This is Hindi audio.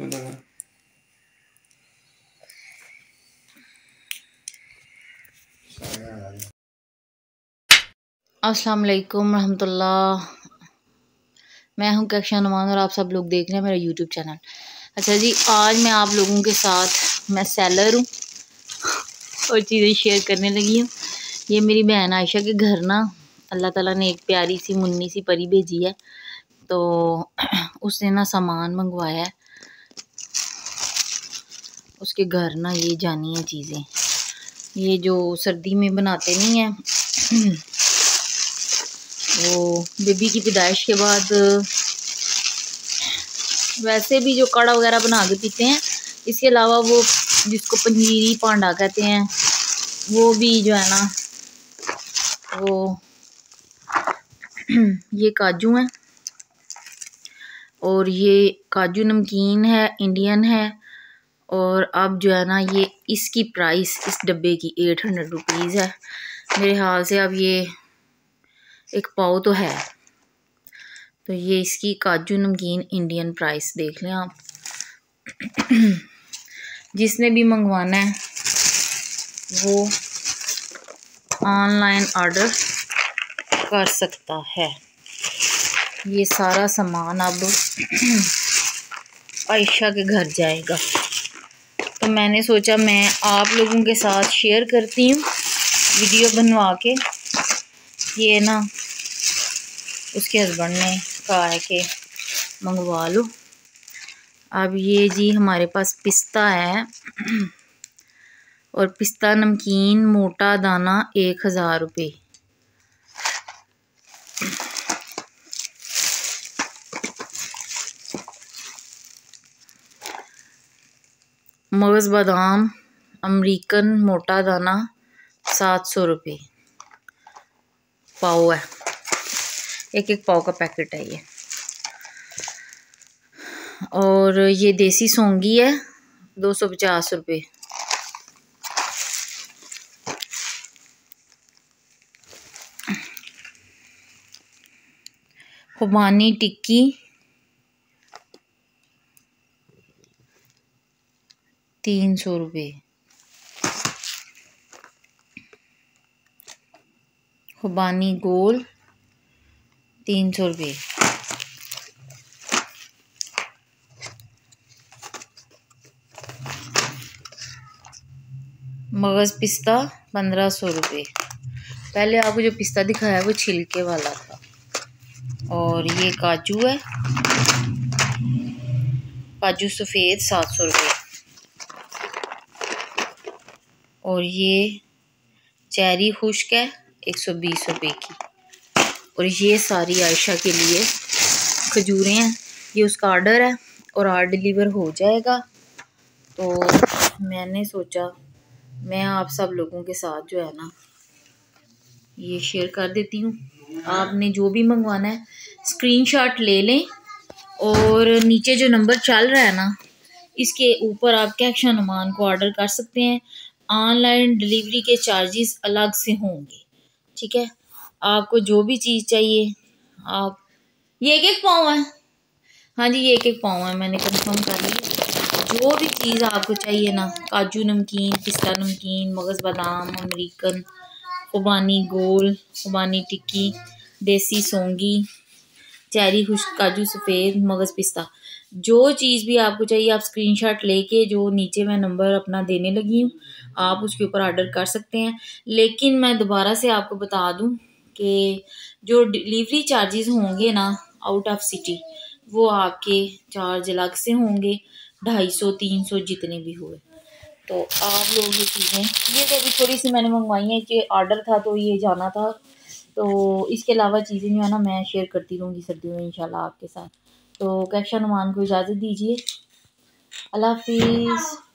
चला अस्सलाम वालेकुम रहमतुल्लाह। मैं हूं कहकशां नुमान और आप सब लोग देख रहे हैं मेरा यूट्यूब चैनल। अच्छा जी, आज मैं आप लोगों के साथ मैं सेलर हूं और चीज़ें शेयर करने लगी हूं। ये मेरी बहन आयशा के घर ना अल्लाह ताला ने एक प्यारी सी मुन्नी सी परी भेजी है, तो उसने ना सामान मंगवाया है उसके घर ना। ये जानिए चीज़ें, ये जो सर्दी में बनाते नहीं हैं वो बेबी की पैदाइश के बाद, वैसे भी जो काढ़ा वगैरह बना के पीते हैं, इसके अलावा वो जिसको पंजीरी पांडा कहते हैं वो भी जो है ना वो ये काजू हैं और ये काजू नमकीन है, इंडियन है। और अब जो है ना ये इसकी प्राइस इस डब्बे की 800 रुपीज़ है मेरे ख्याल से। अब ये एक पाव तो है, तो ये इसकी काजू नमकीन इंडियन प्राइस देख लें आप। जिसने भी मंगवाना है वो ऑनलाइन ऑर्डर कर सकता है। ये सारा सामान अब आयशा के घर जाएगा, तो मैंने सोचा मैं आप लोगों के साथ शेयर करती हूँ वीडियो बनवा के। ये ना उसके हस्बैंड ने कहा है कि मंगवा लो। अब ये जी हमारे पास पिस्ता है और पिस्ता नमकीन मोटा दाना 1000 रुपये। मगज़ बादाम अमेरिकन मोटा दाना 700 रुपये पाव है, एक एक पाव का पैकेट है ये। और ये देसी सोंगी है 250 रुपये। खुबानी टिक्की 300 रुपये। खुबानी गोल 300 रुपये। मगज़ पिस्ता 1500 रुपये। पहले आपको जो पिस्ता दिखाया वो छिलके वाला था। और ये काजू है, काजू सफ़ेद 700 रुपये। और ये चेरी खुश्क है 120 रुपये की। और ये सारी आयशा के लिए खजूरें हैं, ये उसका आर्डर है और आर्डर डिलीवर हो जाएगा। तो मैंने सोचा मैं आप सब लोगों के साथ जो है ना ये शेयर कर देती हूँ। आपने जो भी मंगवाना है स्क्रीनशॉट ले लें और नीचे जो नंबर चल रहा है ना इसके ऊपर आप कहकशां नुमान को ऑर्डर कर सकते हैं। ऑनलाइन डिलीवरी के चार्जेस अलग से होंगे, ठीक है। आपको जो भी चीज़ चाहिए आप ये एक पाव है, हाँ जी ये एक पाव है, मैंने कंफर्म कर लिया। जो भी चीज़ आपको चाहिए ना, काजू नमकीन, पिस्ता नमकीन, मगज़ बादाम अमेरिकन, खुबानी गोल, खुबानी टिक्की, देसी सोंगी, चेरी खुश्क, काजू सफ़ेद, मगज़ पिस्ता, जो चीज़ भी आपको चाहिए आप स्क्रीनशॉट लेके जो नीचे मैं नंबर अपना देने लगी हूँ आप उसके ऊपर ऑर्डर कर सकते हैं। लेकिन मैं दोबारा से आपको बता दूँ कि जो डिलीवरी चार्जेस होंगे ना आउट ऑफ सिटी वो आपके चार्ज अलग से होंगे, 250, 300 जितने भी हुए। तो आप लोग ये चीज़ें, ये तो अभी थोड़ी सी मैंने मंगवाई हैं कि ऑर्डर था तो ये जाना था। तो इसके अलावा चीज़ें जो है ना मैं शेयर करती रहूँगी सर्दियों में इंशाल्लाह आपके साथ। तो कहकशां नुमान को इजाज़त दीजिए, अल्लाह हाफिज़।